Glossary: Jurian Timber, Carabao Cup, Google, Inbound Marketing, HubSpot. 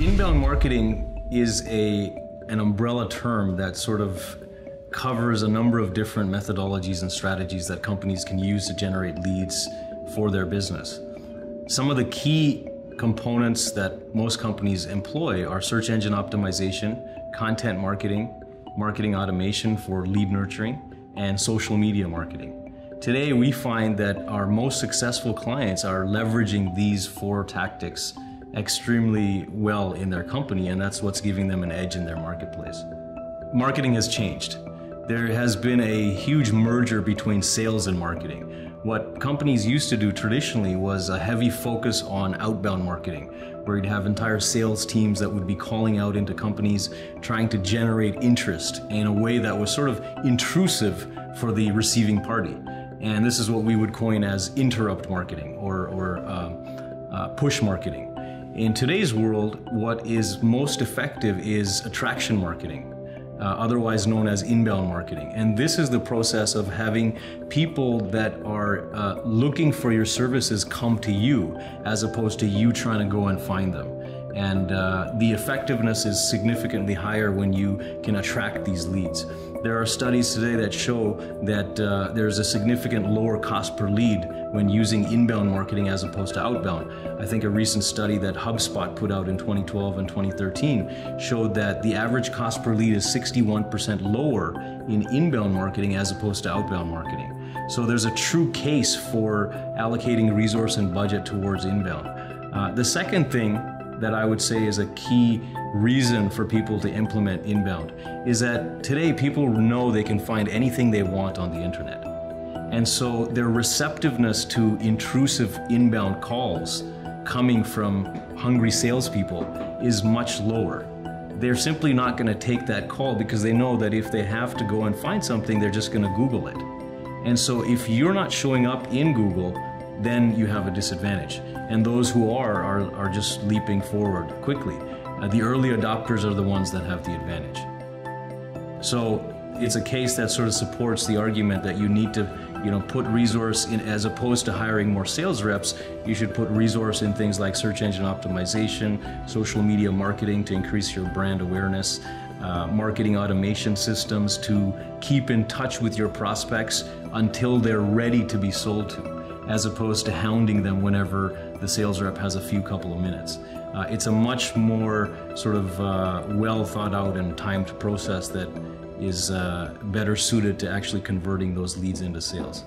Inbound marketing is an umbrella term that sort of covers a number of different methodologies and strategies that companies can use to generate leads for their business. Some of the key components that most companies employ are search engine optimization, content marketing, marketing automation for lead nurturing, and social media marketing. Today, we find that our most successful clients are leveraging these four tactics extremely well in their company, and that's what's giving them an edge in their marketplace. Marketing has changed. There has been a huge merger between sales and marketing. What companies used to do traditionally was a heavy focus on outbound marketing, where you'd have entire sales teams that would be calling out into companies, trying to generate interest in a way that was sort of intrusive for the receiving party. And this is what we would coin as interrupt marketing or push marketing. In today's world, what is most effective is attraction marketing. Otherwise known as inbound marketing. And this is the process of having people that are looking for your services come to you, as opposed to you trying to go and find them. And the effectiveness is significantly higher when you can attract these leads. There are studies today that show that there's a significant lower cost per lead when using inbound marketing as opposed to outbound. I think a recent study that HubSpot put out in 2012 and 2013 showed that the average cost per lead is 61% lower in inbound marketing as opposed to outbound marketing. So there's a true case for allocating resource and budget towards inbound. The second thing that I would say is a key reason for people to implement inbound is that today people know they can find anything they want on the internet. And so their receptiveness to intrusive inbound calls coming from hungry salespeople is much lower. They're simply not going to take that call because they know that if they have to go and find something, they're just going to Google it. And so if you're not showing up in Google, then you have a disadvantage. And those who are just leaping forward quickly. The early adopters are the ones that have the advantage. So it's a case that sort of supports the argument that you need to, put resource in, as opposed to hiring more sales reps, you should put resource in things like search engine optimization, social media marketing to increase your brand awareness, marketing automation systems to keep in touch with your prospects until they're ready to be sold to, as opposed to hounding them whenever the sales rep has a couple of minutes. It's a much more sort of well thought out and timed process that is better suited to actually converting those leads into sales.